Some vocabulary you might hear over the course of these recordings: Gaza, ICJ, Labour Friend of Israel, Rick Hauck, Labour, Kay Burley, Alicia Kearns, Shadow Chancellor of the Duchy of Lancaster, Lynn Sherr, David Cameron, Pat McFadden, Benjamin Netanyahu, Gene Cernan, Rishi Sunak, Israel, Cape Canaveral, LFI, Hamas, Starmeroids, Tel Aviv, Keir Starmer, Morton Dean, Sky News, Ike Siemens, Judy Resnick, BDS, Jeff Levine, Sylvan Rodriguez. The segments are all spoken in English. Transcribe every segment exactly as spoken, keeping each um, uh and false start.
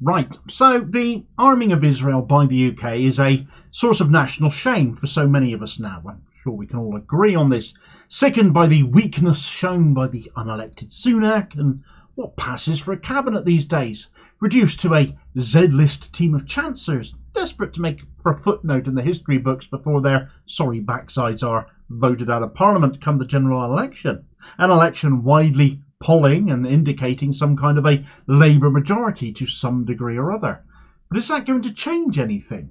Right, so the arming of Israel by the U K is a source of national shame for so many of us now. I'm sure we can all agree on this. Sickened by the weakness shown by the unelected Sunak and what passes for a cabinet these days, reduced to a Z-list team of chancellors, desperate to make for a footnote in the history books before their sorry backsides are voted out of Parliament come the general election. An election widely polling and indicating some kind of a Labour majority to some degree or other. But is that going to change anything?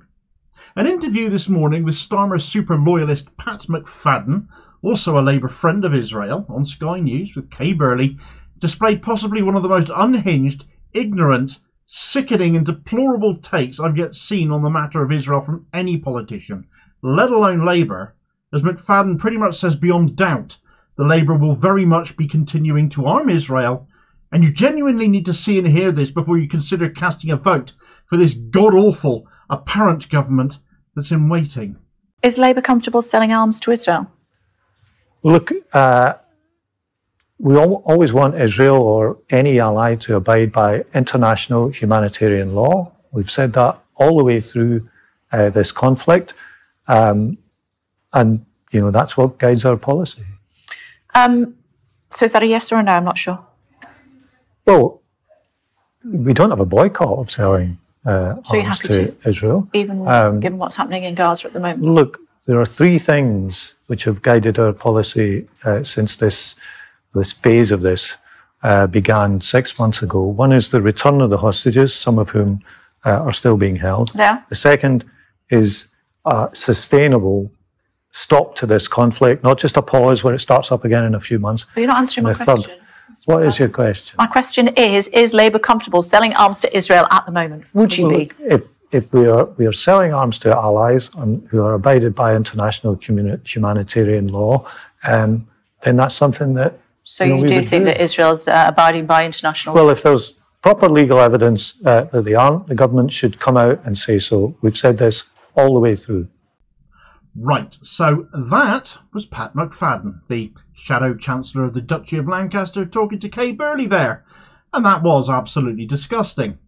An interview this morning with Starmer's super loyalist Pat McFadden, also a Labour friend of Israel, on Sky News with Kay Burley, displayed possibly one of the most unhinged, ignorant, sickening and deplorable takes I've yet seen on the matter of Israel from any politician, let alone Labour, as McFadden pretty much says beyond doubt the Labour will very much be continuing to arm Israel, and you genuinely need to see and hear this before you consider casting a vote for this god-awful apparent government that's in waiting. Is Labour comfortable selling arms to Israel? Look, uh, we all, always want Israel or any ally to abide by international humanitarian law. We've said that all the way through uh, this conflict. Um, and, you know, that's what guides our policy. Um, so is that a yes or a no? I'm not sure. Well, we don't have a boycott of selling uh, so arms to, to Israel. Even um, given what's happening in Gaza at the moment? Look, there are three things which have guided our policy uh, since this, this phase of this uh, began six months ago. One is the return of the hostages, some of whom uh, are still being held. Yeah. The second is uh, sustainable stop to this conflict, not just a pause where it starts up again in a few months. But you're not answering my question. Third, what is your question? My question is, is Labour comfortable selling arms to Israel at the moment? Would you well, be? If, if we are we are selling arms to allies and who are abided by international humanitarian law, um, then that's something that... So you, know, you do think do. that Israel's uh, abiding by international law? Well, if there's proper legal evidence uh, that they aren't, the government should come out and say so. We've said this all the way through. Right, so that was Pat McFadden, the Shadow Chancellor of the Duchy of Lancaster, talking to Kay Burley there. And that was absolutely disgusting.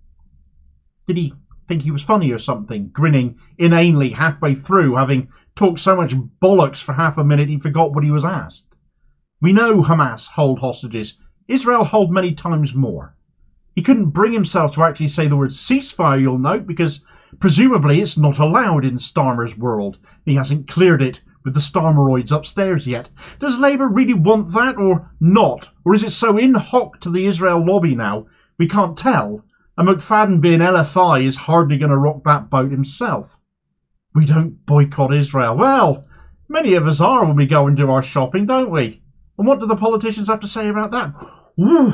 Did he think he was funny or something, grinning inanely halfway through, having talked so much bollocks for half a minute he forgot what he was asked? We know Hamas hold hostages. Israel hold many times more. He couldn't bring himself to actually say the word ceasefire, you'll note, because presumably it's not allowed in Starmer's world. He hasn't cleared it with the Starmeroids upstairs yet. Does Labour really want that or not? Or is it so in hoc to the Israel lobby now, we can't tell? And McFadden being L F I is hardly going to rock that boat himself. We don't boycott Israel. Well, many of us are when we go and do our shopping, don't we? And what do the politicians have to say about that? Ooh,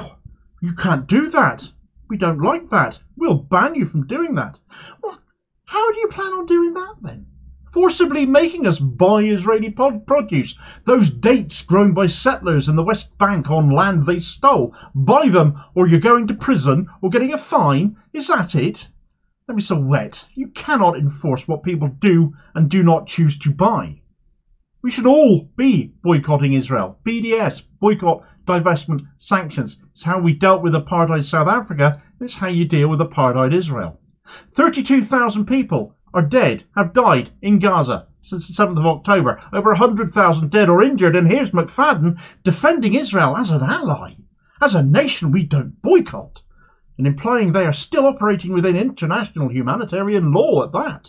you can't do that. We don't like that. We'll ban you from doing that. Well, how do you plan on doing that then? Forcibly making us buy Israeli produce. Those dates grown by settlers in the West Bank on land they stole. Buy them or you're going to prison or getting a fine. Is that it? Don't be so wet. You cannot enforce what people do and do not choose to buy. We should all be boycotting Israel. B D S, boycott, divestment, sanctions. It's how we dealt with apartheid South Africa. It's how you deal with apartheid Israel. thirty-two thousand people are dead, have died in Gaza since the seventh of October. Over one hundred thousand dead or injured. And here's McFadden defending Israel as an ally. As a nation, we don't boycott. And implying they are still operating within international humanitarian law at that.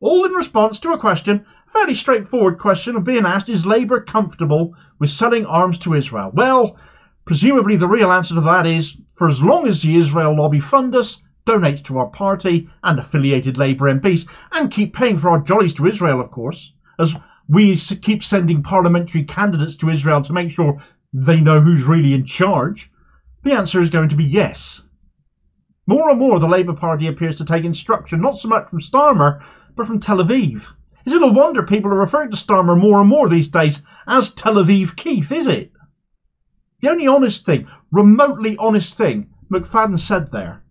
All in response to a question, a fairly straightforward question of being asked, is Labour comfortable with selling arms to Israel? Well, presumably the real answer to that is, for as long as the Israel lobby fund us, donate to our party and affiliated Labour M Ps, and keep paying for our jollies to Israel, of course, as we keep sending parliamentary candidates to Israel to make sure they know who's really in charge, the answer is going to be yes. More and more, the Labour Party appears to take instruction, not so much from Starmer, but from Tel Aviv. Is it a wonder people are referring to Starmer more and more these days as Tel Aviv Keith, is it? The only honest thing, remotely honest thing, McFadden said there,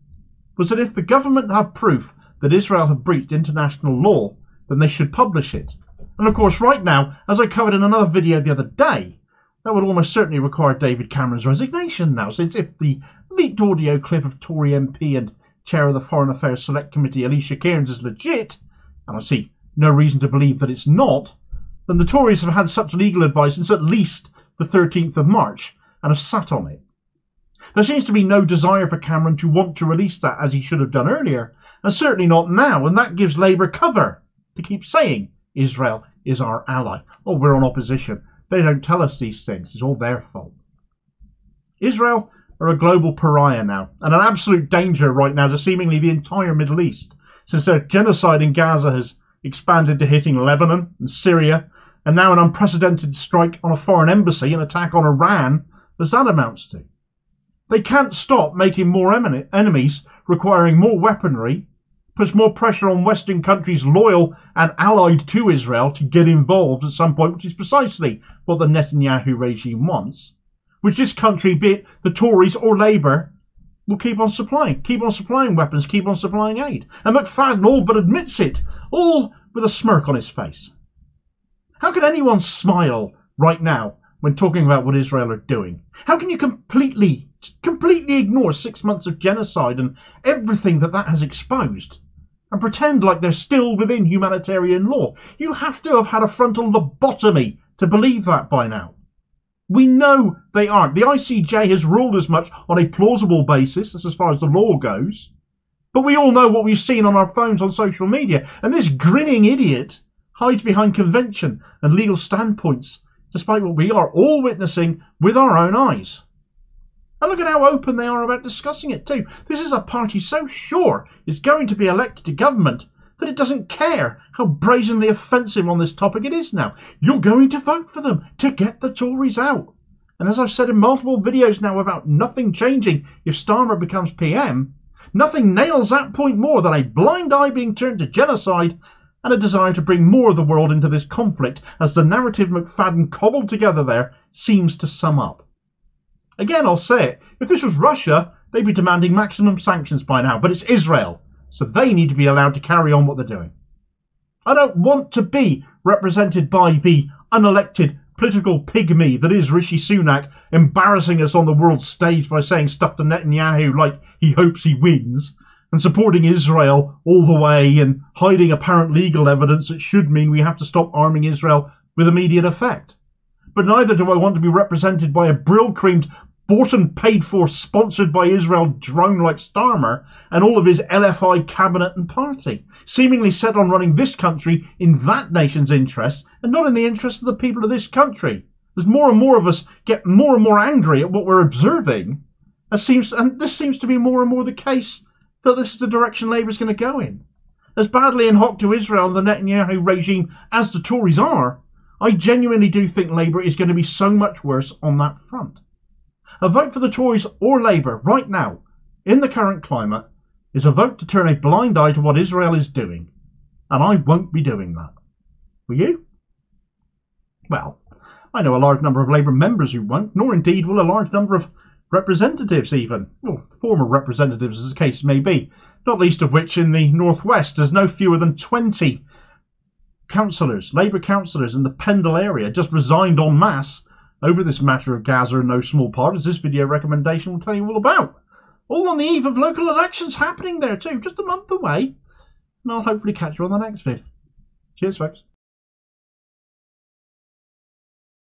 was that if the government had proof that Israel had breached international law, then they should publish it. And of course, right now, as I covered in another video the other day, that would almost certainly require David Cameron's resignation now, since if the leaked audio clip of Tory M P and chair of the Foreign Affairs Select Committee, Alicia Kearns, is legit, and I see no reason to believe that it's not, then the Tories have had such legal advice since at least the thirteenth of March and have sat on it. There seems to be no desire for Cameron to want to release that as he should have done earlier, and certainly not now, and that gives Labour cover to keep saying Israel is our ally. Oh, we're on opposition. They don't tell us these things. It's all their fault. Israel are a global pariah now, and an absolute danger right now to seemingly the entire Middle East, since their genocide in Gaza has expanded to hitting Lebanon and Syria, and now an unprecedented strike on a foreign embassy and attack on Iran, as that amounts to. They can't stop making more enemies, requiring more weaponry, puts more pressure on Western countries loyal and allied to Israel to get involved at some point, which is precisely what the Netanyahu regime wants, which this country, be it the Tories or Labour, will keep on supplying, keep on supplying weapons, keep on supplying aid. And McFadden all but admits it, all with a smirk on his face. How can anyone smile right now when talking about what Israel are doing? How can you completely, completely ignore six months of genocide and everything that that has exposed and pretend like they're still within humanitarian law? You have to have had a frontal lobotomy to believe that by now. We know they aren't. The I C J has ruled as much on a plausible basis, as far as the law goes, but we all know what we've seen on our phones, on social media, and this grinning idiot hides behind convention and legal standpoints, despite what we are all witnessing with our own eyes. And look at how open they are about discussing it too. This is a party so sure is going to be elected to government that it doesn't care how brazenly offensive on this topic it is now. You're going to vote for them to get the Tories out. And as I've said in multiple videos now about nothing changing if Starmer becomes P M, nothing nails that point more than a blind eye being turned to genocide and a desire to bring more of the world into this conflict, as the narrative McFadden cobbled together there seems to sum up. Again, I'll say it, if this was Russia, they'd be demanding maximum sanctions by now, but it's Israel, so they need to be allowed to carry on what they're doing. I don't want to be represented by the unelected political pygmy that is Rishi Sunak, embarrassing us on the world stage by saying stuff to Netanyahu like he hopes he wins, and supporting Israel all the way and hiding apparent legal evidence that should mean we have to stop arming Israel with immediate effect. But neither do I want to be represented by a brill-creamed, bought and paid for, sponsored by Israel drone like Starmer and all of his L F I cabinet and party, seemingly set on running this country in that nation's interests and not in the interests of the people of this country. As more and more of us get more and more angry at what we're observing, as seems, and this seems to be more and more the case, that this is the direction Labour is going to go in. As badly in hock to Israel and the Netanyahu regime as the Tories are, I genuinely do think Labour is going to be so much worse on that front. A vote for the Tories or Labour right now, in the current climate, is a vote to turn a blind eye to what Israel is doing. And I won't be doing that. Will you? Well, I know a large number of Labour members who won't, nor indeed will a large number of representatives even, or former representatives as the case may be, not least of which in the North West, there's no fewer than twenty councillors, Labour councillors in the Pendle area, just resigned en masse over this matter of Gaza in no small part, as this video recommendation will tell you all about. All on the eve of local elections happening there too, just a month away, and I'll hopefully catch you on the next vid. Cheers folks.